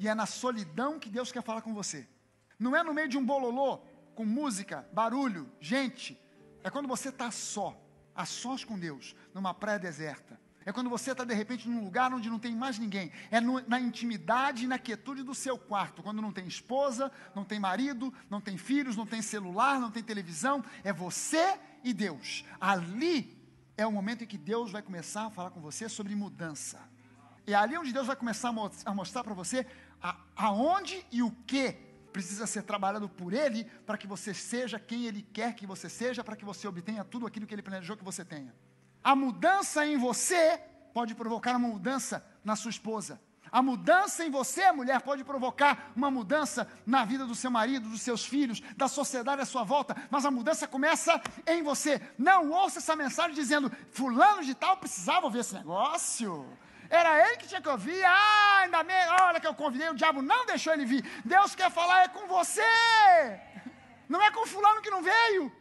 E é na solidão que Deus quer falar com você. Não é no meio de um bololô, com música, barulho, gente. É quando você está só, a sós com Deus, numa praia deserta. É quando você está de repente num lugar onde não tem mais ninguém. É na intimidade e na quietude do seu quarto, quando não tem esposa, não tem marido, não tem filhos, não tem celular, não tem televisão. É você e Deus. Ali é o momento em que Deus vai começar a falar com você sobre mudança. É ali onde Deus vai começar a mostrar para você aonde e o que precisa ser trabalhado por Ele, para que você seja quem Ele quer que você seja, para que você obtenha tudo aquilo que Ele planejou que você tenha. A mudança em você pode provocar uma mudança na sua esposa. A mudança em você, mulher, pode provocar uma mudança na vida do seu marido, dos seus filhos, da sociedade à sua volta. Mas a mudança começa em você. Não ouça essa mensagem dizendo, fulano de tal precisava ouvir esse negócio. Era ele que tinha que ouvir. Ah, ainda bem, olha que eu convidei, o diabo não deixou ele vir. Deus quer falar é com você. Não é com fulano que não veio.